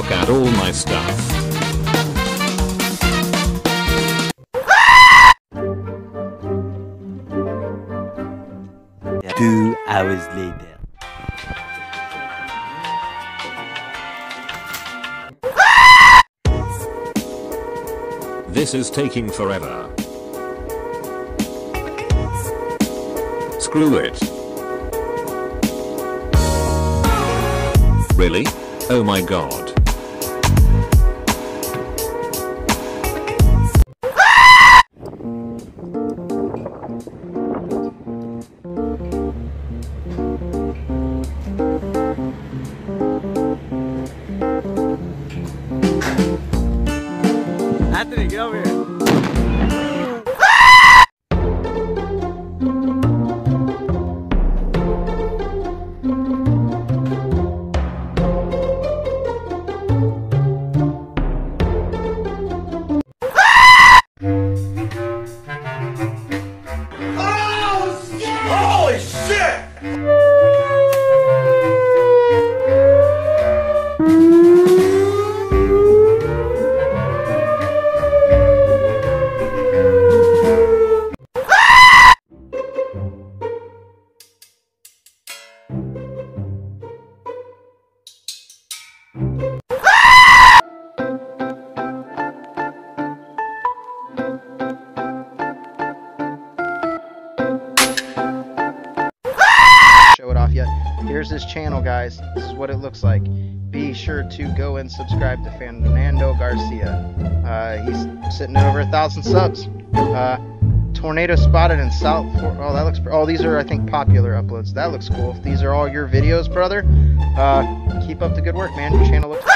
Look at all my stuff. Yeah. 2 hours later. This is taking forever. Screw it. Really? Oh my god. Anthony, get over here. Oh shit! Holy shit! Here's his channel, guys. This is what it looks like. Be sure to go and subscribe to Fernando Garcia. He's sitting over 1,000 subs. Tornado spotted in South. Oh, that looks. Oh, these are I think popular uploads. That looks cool. These are all your videos, brother. Keep up the good work, man. Your channel looks.